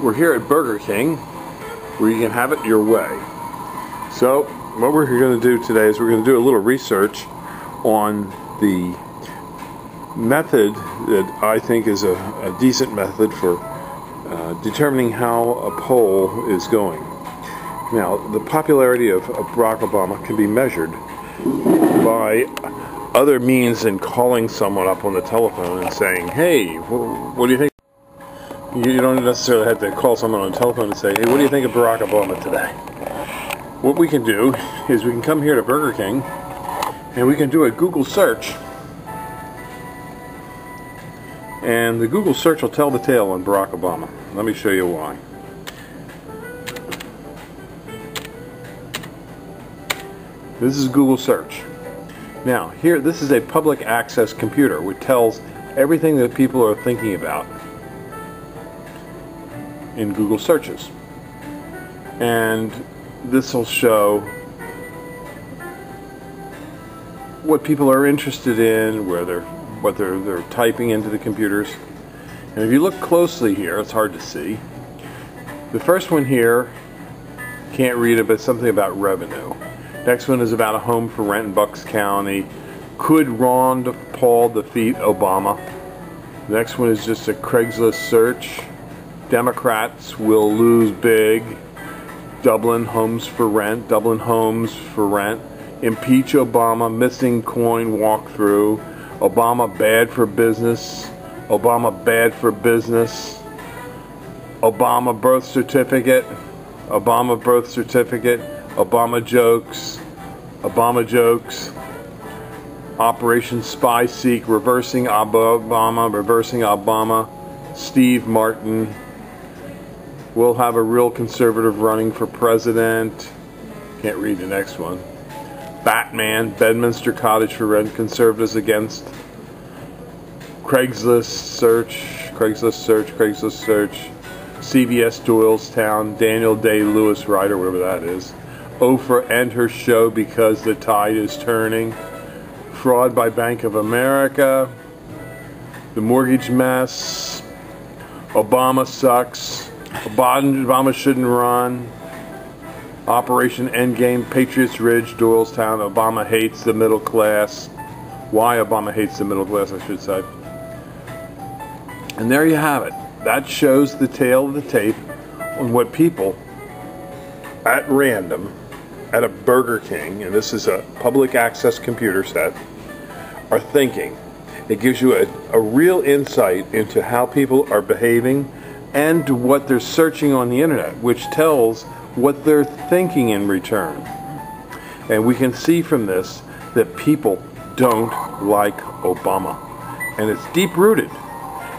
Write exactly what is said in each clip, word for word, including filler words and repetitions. we're here at Burger King, where you can have it your way. So what we're going to do today is we're going to do a little research on the method that I think is a, a decent method for uh, determining how a poll is going. Now, the popularity of, of Barack Obama can be measured by other means than calling someone up on the telephone and saying, hey, wh what do you think? You don't necessarily have to call someone on the telephone and say, hey, what do you think of Barack Obama today? What we can do is we can come here to Burger King and we can do a Google search, and the Google search will tell the tale on Barack Obama. Let me show you why. This is Google search. Now, here, this is a public access computer which tells everything that people are thinking about in Google searches. And this will show what people are interested in, where they're, what they're, they're typing into the computers. And if you look closely here, it's hard to see. The first one here, can't read it, but something about revenue. Next one is about a home for rent in Bucks County. Could Ron Paul defeat Obama? The next one is just a Craigslist search. Democrats will lose big. Dublin homes for rent. Dublin homes for rent. Impeach Obama. Missing coin walkthrough. Obama bad for business. Obama bad for business. Obama birth certificate. Obama birth certificate. Obama jokes. Obama jokes. Operation Spy Seek. Reversing Obama. Reversing Obama. Steve Martin. We'll have a real conservative running for president. Can't read the next one. Batman. Bedminster Cottage for rent. Conservatives against. Craigslist search. Craigslist search. Craigslist search. C B S Doylestown. Daniel Day Lewis writer, whatever that is. Oprah and her show because the tide is turning. Fraud by Bank of America. The mortgage mess. Obama sucks. Obama shouldn't run. Operation Endgame. Patriots Ridge. Doylestown. Obama hates the middle class. Why Obama hates the middle class, I should say. And there you have it. That shows the tail of the tape on what people at random at a Burger King, and this is a public access computer set, are thinking. It gives you a, a real insight into how people are behaving and what they're searching on the internet, which tells what they're thinking in return. And we can see from this that people don't like Obama, and it's deep-rooted.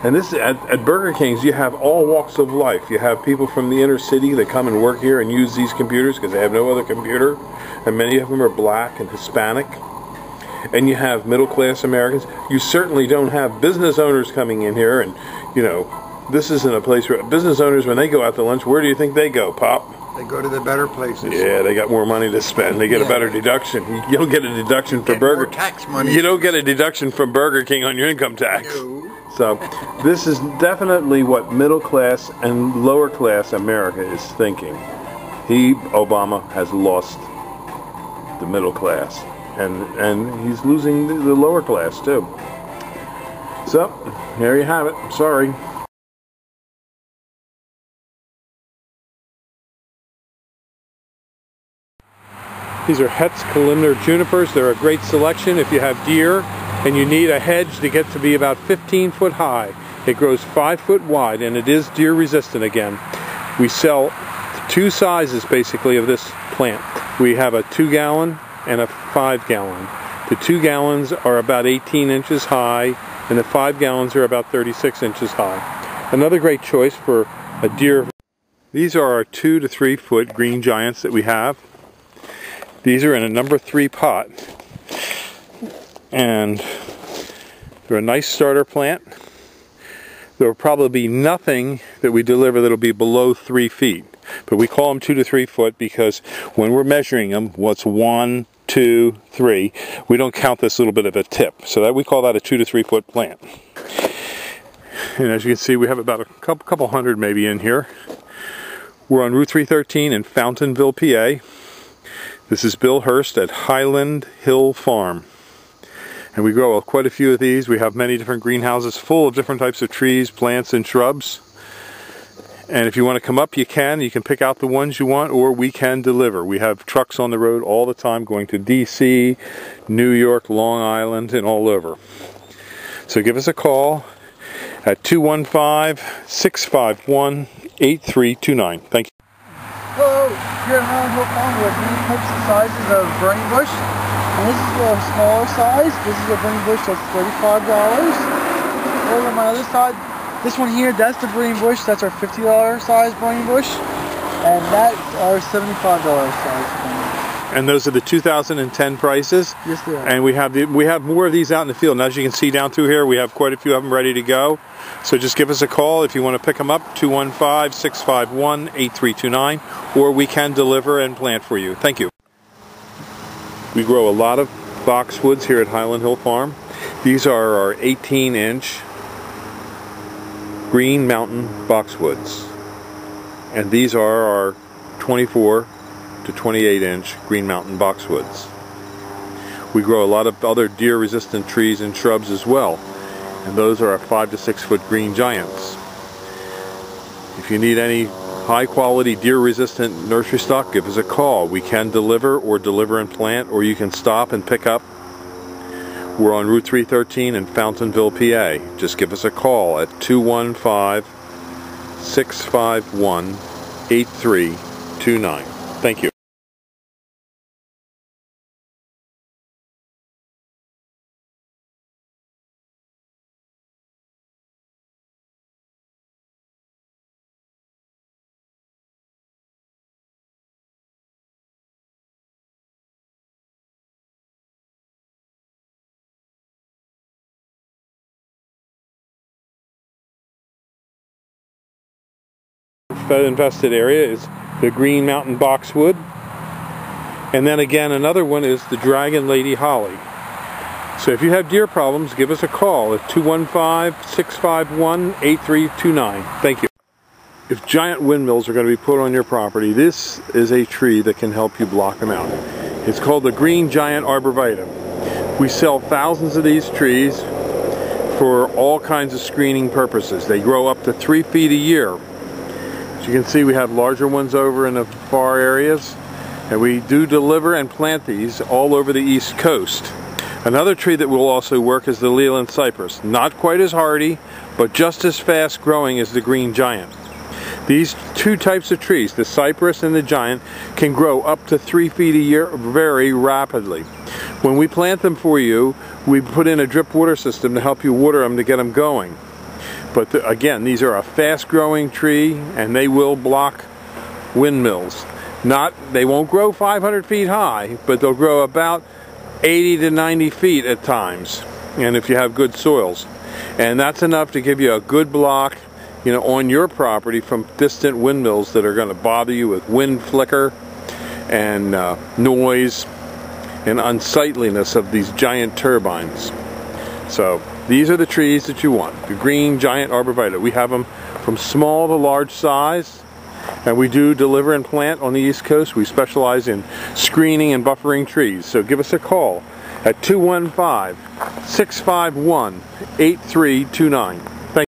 And this at, at Burger King's, you have all walks of life. You have people from the inner city that come and work here and use these computers because they have no other computer. And many of them are black and Hispanic. And you have middle-class Americans. You certainly don't have business owners coming in here. And, you know, this isn't a place where business owners, when they go out to lunch, where do you think they go, Pop? They go to the better places. Yeah, they got more money to spend. They get yeah. a better deduction. You don't get a deduction for Burger King. Tax money. You don't get a deduction from Burger King on your income tax. No. So this is definitely what middle class and lower class America is thinking. He, Obama, has lost the middle class, and and he's losing the, the lower class too. So there you have it. Sorry. These are Hetz columnar junipers. They're a great selection if you have deer and you need a hedge to get to be about fifteen foot high. It grows five foot wide, and it is deer resistant again. We sell two sizes basically of this plant. We have a two gallon and a five gallon. The two gallons are about eighteen inches high, and the five gallons are about thirty-six inches high. Another great choice for a deer. These are our two to three foot green giants that we have. These are in a number three pot. And they're a nice starter plant. There will probably be nothing that we deliver that will be below three feet. But we call them two to three foot because when we're measuring them, what's one, two, three, we don't count this little bit of a tip. So that we call that a two to three foot plant. And as you can see, we have about a couple hundred maybe in here. We're on Route three thirteen in Fountainville, P A. This is Bill Hurst at Highland Hill Farm. And we grow quite a few of these. We have many different greenhouses full of different types of trees, plants, and shrubs. And if you want to come up, you can. You can pick out the ones you want, or we can deliver. We have trucks on the road all the time going to D C, New York, Long Island, and all over. So give us a call at two one five, six five one, eight three two nine. Thank you. Hello, here at Highland Hill Farm we have many types of sizes of burning bush. And this is a smaller size. This is a burning bush that's thirty-five dollars. Over on my other side, this one here, that's the burning bush. That's our fifty dollar size burning bush. And that's our seventy-five dollar size burning bush. And those are the two thousand ten prices. Yes, they are. And we have the, we have more of these out in the field. And as you can see down through here, we have quite a few of them ready to go. So just give us a call if you want to pick them up, two one five, six five one, eight three two nine, or we can deliver and plant for you. Thank you. We grow a lot of boxwoods here at Highland Hill Farm. These are our eighteen inch Green Mountain boxwoods. And these are our twenty-four to twenty-eight inch Green Mountain boxwoods. We grow a lot of other deer resistant trees and shrubs as well, and those are our five to six foot Green Giants. If you need any high quality deer resistant nursery stock, give us a call. We can deliver or deliver and plant, or you can stop and pick up. We're on Route three thirteen in Fountainville, P A. Just give us a call at two one five, six five one, eight three two nine. Thank you. Fed invested area is the Green Mountain boxwood, and then again another one is the Dragon Lady holly. So if you have deer problems, give us a call at two one five, six five one, eight three two nine. Thank you. If giant windmills are going to be put on your property, this is a tree that can help you block them out. It's called the Green Giant arborvitae. We sell thousands of these trees for all kinds of screening purposes. They grow up to three feet a year. You can see we have larger ones over in the far areas, and we do deliver and plant these all over the East Coast. Another tree that will also work is the Leyland cypress. Not quite as hardy, but just as fast growing as the Green Giant. These two types of trees, the cypress and the giant, can grow up to three feet a year very rapidly. When we plant them for you, we put in a drip water system to help you water them to get them going. But the, again, these are a fast-growing tree, and they will block windmills. Not, they won't grow five hundred feet high, but they'll grow about eighty to ninety feet at times, and if you have good soils. And that's enough to give you a good block, you know, on your property from distant windmills that are going to bother you with wind flicker and uh, noise and unsightliness of these giant turbines. So these are the trees that you want, the Green Giant arborvitae. We have them from small to large size, and we do deliver and plant on the East Coast. We specialize in screening and buffering trees, so give us a call at two one five, six five one, eight three two nine.